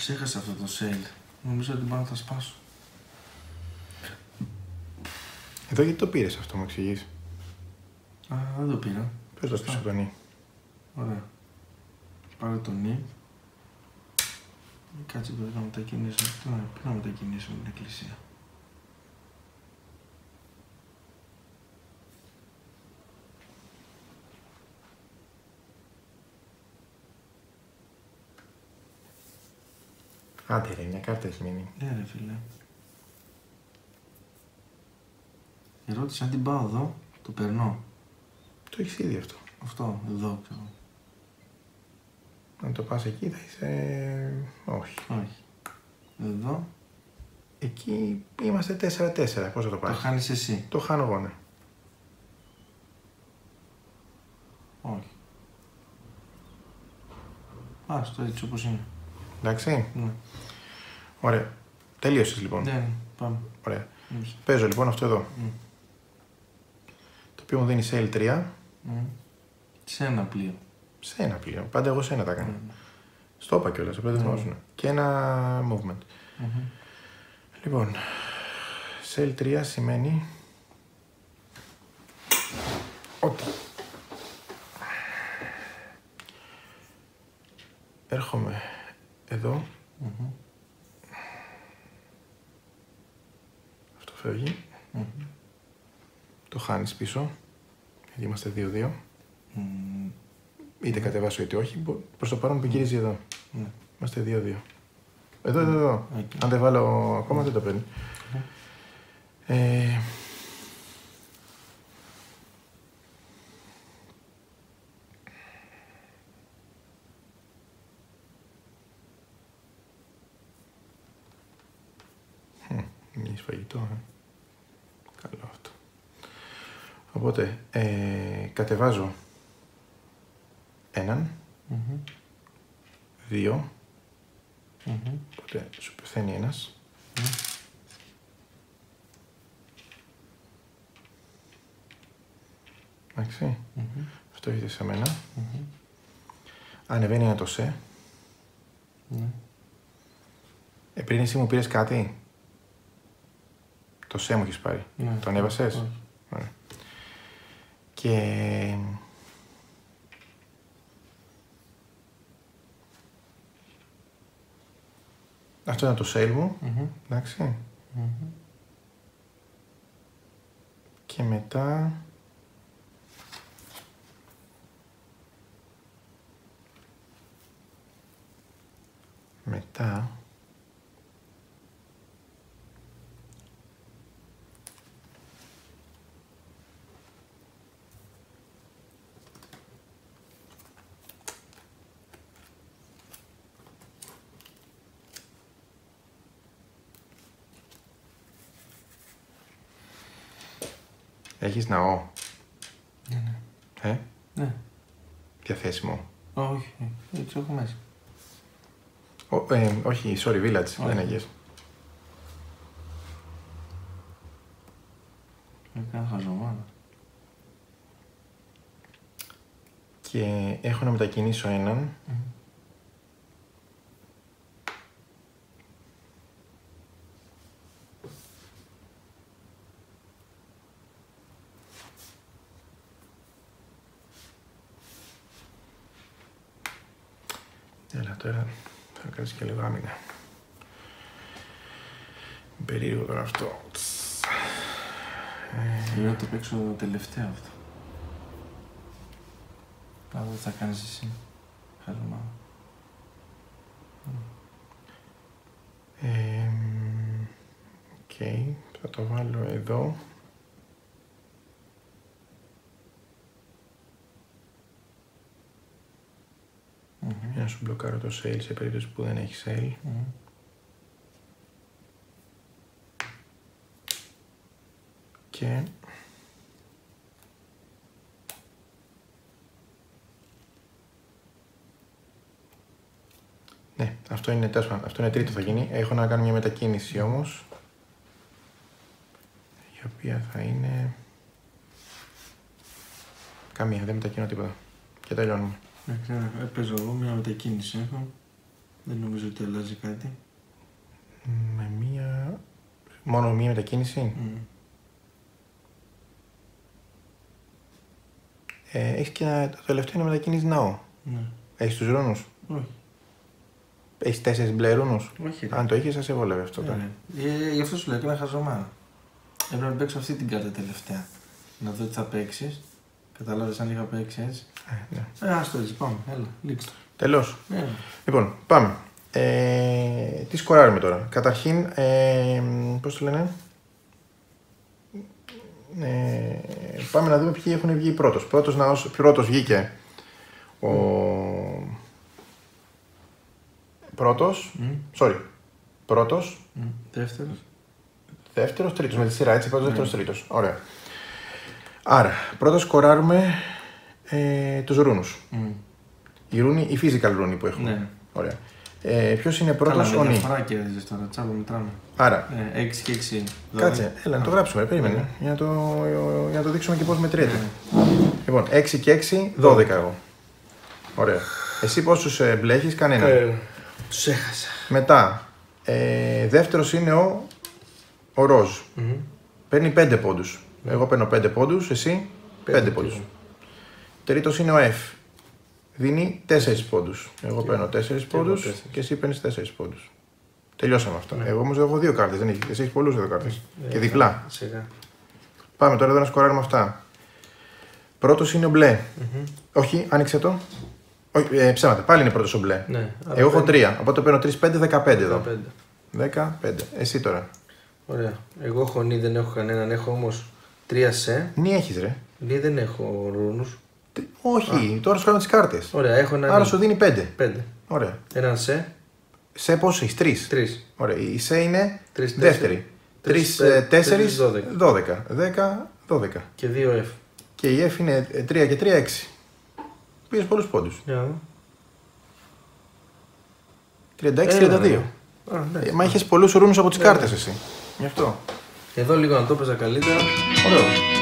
Ξέχασα αυτό το sale. Νομίζω ότι πάνω να τα σπάσω. Εδώ γιατί το πήρες αυτό, μου εξηγείς. Α, δεν το πήρα. Πες το πίσω το νι. Ωραία. Πάρε το νι. Κάτσε που να μετακινήσω. Πού να μετακινήσω την εκκλησία. Άντε ρε, μια κάρτα έχει μείνει. Ναι ρε φίλε. Ερώτηση, αν την πάω εδώ, το περνώ. Το έχεις ήδη αυτό. Αυτό, εδώ ξέρω. Αν το πας εκεί θα είσαι... όχι. Όχι. Εδώ. Εκεί είμαστε 4-4, πώς θα το πας. Το χάνεις εσύ. Το χάνω εγώ, ναι. Όχι. Ας το έτσι όπως είναι. Εντάξει. Ναι. Ωραία. Τελείωσες λοιπόν. Ναι, πάμε. Ωραία. Παίζω λοιπόν αυτό εδώ. Το οποίο μου δίνει σε L3. Σε ένα πλοίο. Σε ένα πλοίο. Πάντα εγώ σε ένα τα έκανα. Στο είπα κιόλας, απλά δεν γνώριζα. Και ένα movement. Λοιπόν, σε L3 σημαίνει ότι έρχομαι εδώ. Αυτό φεύγει. Το χάνεις πίσω, γιατί είμαστε 2-2. Είτε κατεβάσω είτε όχι, προς το παρόν πηγαίνει εδώ. Είμαστε 2-2. Εδώ, εδώ. Αν δεν βάλω ακόμα δεν το παίρνει. Μείνει φαγητό, καλό αυτό. Οπότε, κατεβάζω έναν, δύο, οπότε σου πεθαίνει ένας. Εντάξει, αυτό έχετε σε μένα. Ανεβαίνει ένα το σε. Πριν εσύ μου πήρες κάτι. Το σε μου έχεις πάρει. Το ανέβασες. Και... Αυτό ήταν το sail μου, εντάξει. Και μετά... Έχεις ναό. Ναι. Ναι. Διαθέσιμο. Όχι, δεν τους έχω μέσα. Όχι, sorry, village, δεν έχεις. Έκανα χαζομάνα. Και έχω να μετακινήσω έναν. Τώρα θα κάτσει και λίγο άμυνα. Περίεργο τώρα αυτό. Θέλω να το παίξω τελευταίο αυτό. Πάμε τι θα κάνεις εσύ. Χαλμά. Οκ, θα το βάλω εδώ. Για να σου μπλοκάρω το sale σε περίπτωση που δεν έχει sale. Και... Ναι, αυτό είναι τέσσερα. Αυτό είναι τρίτο θα γίνει. Έχω να κάνω μια μετακίνηση όμως. Η οποία θα είναι... Καμία, δεν μετακινώ τίποτα. Και τελειώνουμε. Παίζω εγώ, μια μετακίνηση έχω. Δεν νομίζω ότι αλλάζει κάτι. Με μία... Μόνο μία μετακίνηση. Έχεις και το τελευταίο να μετακίνησης ναό. Έχεις τους ρούνους. Όχι. Έχεις 4 μπλε ρούνους. Όχι. Αν το είχες, θα σε βόλευε αυτό. Γι' αυτό σου λέω, έκανα χαζομάνα. Έπρεπε να παίξω αυτή την κάρτα τελευταία. Να δω τι θα παίξεις. Καταλάβες αν είχα παίξει έτσι. Ας το έτσι, πάμε, έλα, λήξτε. Τελώς. Λοιπόν, πάμε. Τι σκοράρουμε τώρα. Καταρχήν, πώς το λένε. Πάμε να δούμε ποιοι έχουν βγει πρώτος. Πρώτος βγήκε ο... Πρώτος, sorry. Πρώτος. Δεύτερος. Δεύτερος, τρίτος, με τη σειρά έτσι, πρώτος, δεύτερος, τρίτος. Ωραία. Άρα, πρώτα σκοράρουμε τους ρούνους. Οι physical ρούνοι που έχουμε. Ωραία. Ποιος είναι πρώτος, ο Νί. Άρα. 6 και 6. Κάτσε, έλα να το γράψουμε, περίμενε. Για να το δείξουμε και πώς μετριέται. Λοιπόν, 6 και 6, 12 εγώ. Ωραία. Εσύ πόσους μπλέχεις, κανένα. Τους έχασα. Μετά, δεύτερος είναι ο Ροζ. Παίρνει 5 πόντους. Εγώ παίρνω 5 πόντους, εσύ 5 πόντους. Τρίτος είναι ο F. Δίνει 4 πόντους. Εγώ παίρνω 4 πόντους και εσύ παίρνεις 4 πόντους. Τελειώσαμε αυτά. Εγώ όμως έχω 2 κάρτες, δεν έχεις. Εσύ έχεις πολλούς εδώ κάρτες. Και διπλά. Πάμε τώρα εδώ να σκοράρουμε αυτά. Πρώτος είναι ο μπλε. Όχι, άνοιξε το. Ψέματα, πάλι είναι πρώτος ο μπλε. Εγώ έχω 3. Από το παίρνω 3, 5, 15 εδώ. 15. Εσύ τώρα. Ωραία. Εγώ έχω νι, δεν έχω κανέναν. Έχω όμως 3 σε. Νι έχεις ρε. Νι δεν έχω ρούνους. Όχι, τώρα σου κάνω τις κάρτες. Ωραία, έχω ένα. Άρα σου δίνει 5. 5. Ωραία. Έναν σε. Σε πόσο έχεις, 3. 3. Ωραία, η σε είναι 3, δεύτερη. 3, 4, 12. 10, 12. Και 2 F. Και η F είναι 3 και 3, 6. Πήρες πολλούς πόντους. 36-32. Μα είχες πολλούς ρούνους από τις κάρτες εσύ. Γι' αυτό. Εδώ λίγο να το έπαιζα καλύτερα. Ωραίο.